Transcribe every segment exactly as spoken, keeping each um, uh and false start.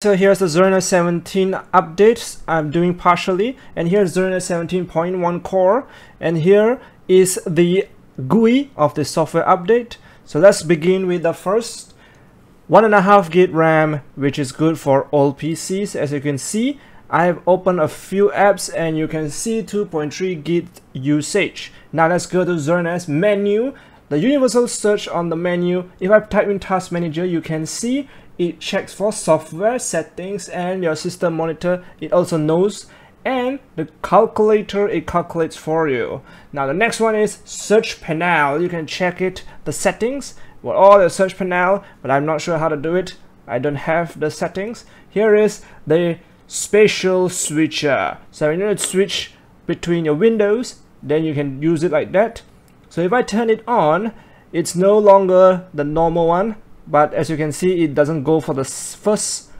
So here's the Zorin O S seventeen updates I'm doing partially, and here's Zorin O S seventeen point one core, and here is the G U I of the software update. So let's begin with the first one and a half gig RAM, which is good for all P Cs. As you can see, I have opened a few apps, and you can see two point three gig usage. Now let's go to Zorin O S menu. The universal search on the menu. If I type in Task Manager, you can see it checks for software settings and your system monitor. It also knows, and the calculator, it calculates for you. Now the next one is search panel. You can check it, the settings, well, all the search panel, but I'm not sure how to do it. I don't have the settings. Here is the spatial switcher. So you need to switch between your windows, then you can use it like that. So if I turn it on, it's no longer the normal one. But as you can see, it doesn't go for the first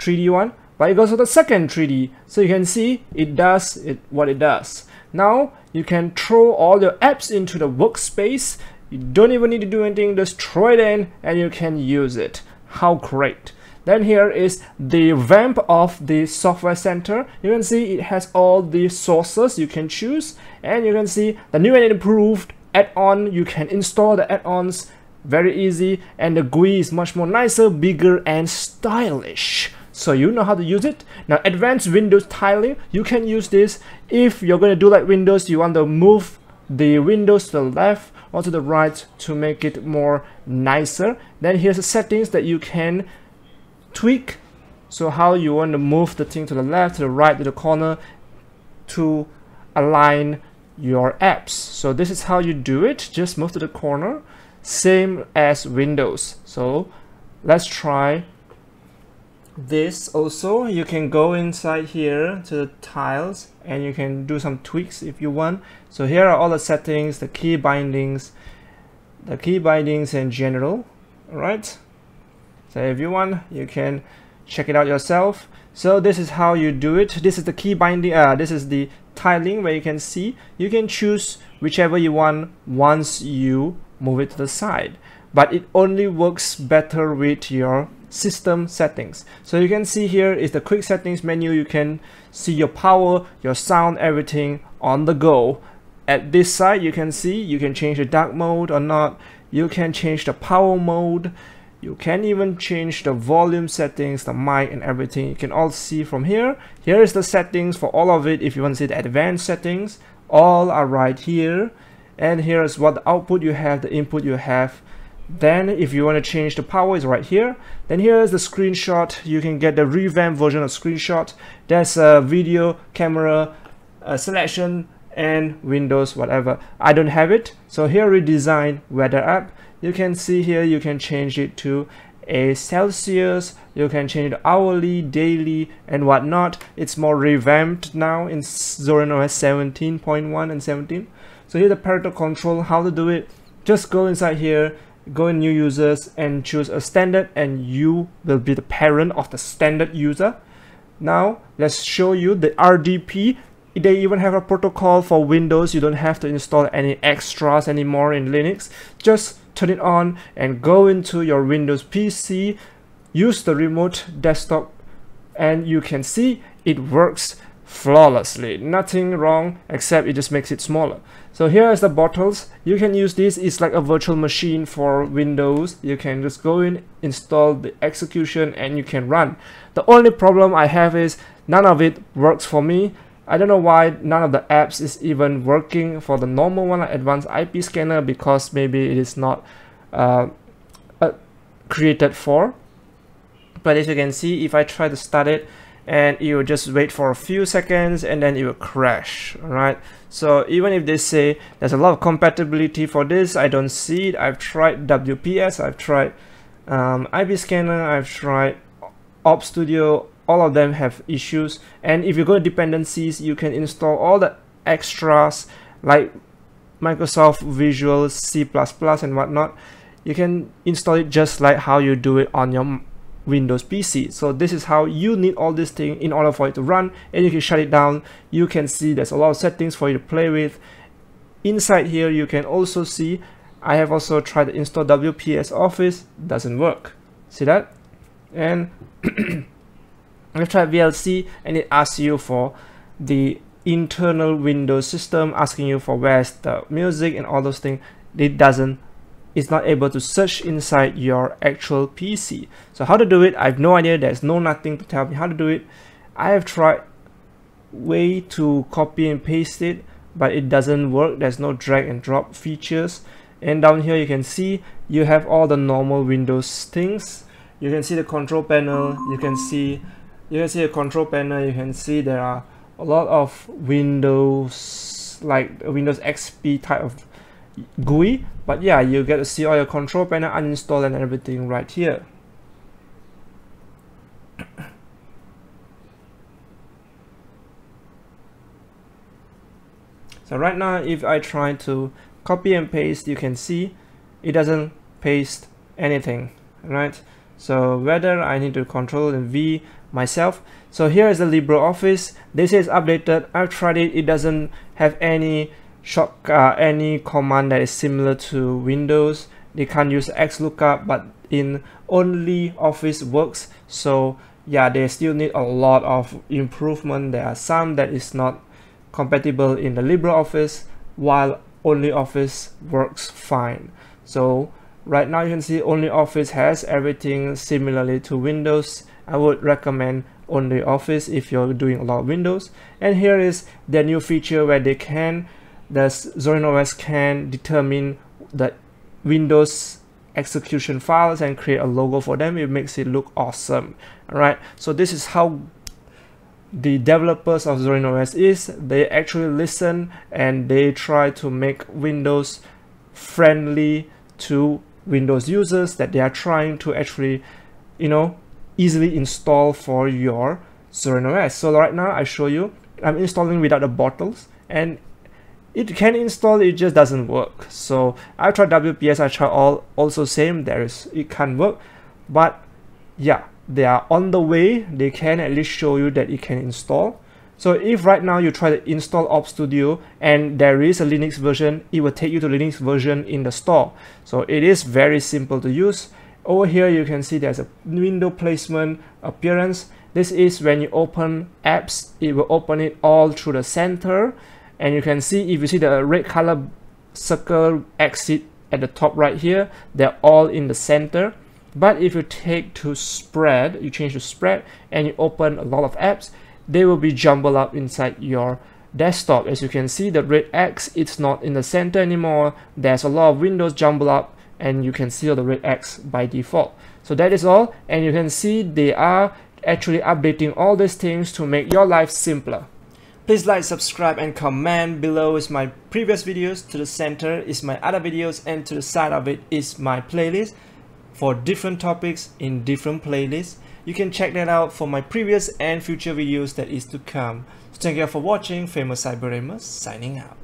three D one, but it goes for the second three D. So you can see it does it what it does. Now you can throw all your apps into the workspace. You don't even need to do anything, just throw it in and you can use it. How great. Then here is the vamp of the software center. You can see it has all the sources you can choose, and you can see the new and improved add-on. You can install the add-ons. Very easy, and the G U I is much more nicer, bigger and stylish, so you know how to use it. Now advanced Windows tiling, you can use this if you're going to do like Windows. You want to move the windows to the left or to the right to make it more nicer. Then here's the settings that you can tweak, so how you want to move the thing to the left, to the right, to the corner, to align your apps. So this is how you do it, just move to the corner, same as Windows. So let's try this also. You can go inside here to the tiles and you can do some tweaks if you want. So here are all the settings, the key bindings, the key bindings in general. All right, so if you want, you can check it out yourself. So this is how you do it. This is the key binding, uh, this is the tiling where you can see you can choose whichever you want once you move it to the side, but it only works better with your system settings. So you can see here is the quick settings menu. You can see your power, your sound, everything on the go. At this side, you can see you can change the dark mode or not. You can change the power mode. You can even change the volume settings, the mic and everything. You can all see from here. Here is the settings for all of it. If you want to see the advanced settings, all are right here. And here is what the output you have, the input you have. Then if you want to change the power, is right here. Then here is the screenshot. You can get the revamped version of screenshot. There's a video, camera, a selection and windows, whatever. I don't have it. So here redesign weather app. You can see here you can change it to a Celsius. You can change it hourly, daily and whatnot. It's more revamped now in Zorin O S seventeen point one and seventeen. So here's the parental control, how to do it. Just go inside here, go in new users and choose a standard, and you will be the parent of the standard user. Now let's show you the R D P. They even have a protocol for Windows. You don't have to install any extras anymore in Linux. Just turn it on and go into your Windows P C, use the remote desktop, and you can see it works flawlessly. Nothing wrong, except it just makes it smaller. So here is the bottles. You can use this. It's like a virtual machine for Windows. You can just go in, install the execution and you can run. The only problem I have is none of it works for me. I don't know why none of the apps is even working for the normal one, like Advanced I P Scanner, because maybe it is not uh, uh, created for. But as you can see, if I try to start it, and you will just wait for a few seconds and then it will crash. All right, so even if they say there's a lot of compatibility for this, I don't see it. I've tried W P S, I've tried um, I P Scanner, I've tried Op Studio. All of them have issues. And if you go to dependencies, you can install all the extras like Microsoft Visual, C plus plus and whatnot. You can install it just like how you do it on your Windows P C. So this is how you need all this thing in order for it to run, and you can shut it down. You can see there's a lot of settings for you to play with. Inside here you can also see I have also tried to install W P S Office, doesn't work. See that? and you try V L C, and it asks you for the internal Windows system, asking you for where's the music and all those things. It doesn't, it's not able to search inside your actual P C. So how to do it, I have no idea. There's no nothing to tell me how to do it. I have tried way to copy and paste it, but it doesn't work. There's no drag and drop features. And down here you can see you have all the normal Windows things. You can see the control panel, you can see you can see a control panel, you can see there are a lot of Windows, like Windows X P type of G U I, but yeah, you get to see all your control panel uninstalled and everything right here. So right now, if I try to copy and paste, you can see it doesn't paste anything, right? So whether I need to control and V myself. So here is the LibreOffice. This is updated. I've tried it. It doesn't have any short, uh, any command that is similar to Windows. They can't use X lookup, but in OnlyOffice works. So yeah, they still need a lot of improvement. There are some that is not compatible in the LibreOffice, while OnlyOffice works fine. So right now you can see OnlyOffice has everything similarly to Windows. I would recommend OnlyOffice if you're doing a lot of Windows. And here is their new feature where they can, the Zorin O S can determine the Windows execution files and create a logo for them. It makes it look awesome. Alright, so this is how the developers of Zorin O S is. They actually listen and they try to make Windows friendly to Windows users, that they are trying to actually, you know, easily install for your Zorin O S. So right now I show you, I'm installing without the bottles, and it can install, it just doesn't work. So I tried W P S, I tried all, also same, there is, it can't work. But yeah, they are on the way. They can at least show you that it can install. So if right now you try to install Op Studio and there is a Linux version, it will take you to Linux version in the store. So it is very simple to use. Over here you can see there's a window placement appearance. This is when you open apps, it will open it all through the center. And you can see, if you see the red color circle exit at the top right here, they're all in the center. But if you take to spread, you change to spread and you open a lot of apps, they will be jumbled up inside your desktop. As you can see, the red X, it's not in the center anymore. There's a lot of windows jumbled up, and you can see all the red X by default. So that is all, and you can see they are actually updating all these things to make your life simpler. Please like, subscribe and comment below is my previous videos, to the center is my other videos, and to the side of it is my playlist for different topics in different playlists. You can check that out for my previous and future videos that is to come. So thank you all for watching. Famous Cyber Amos signing out.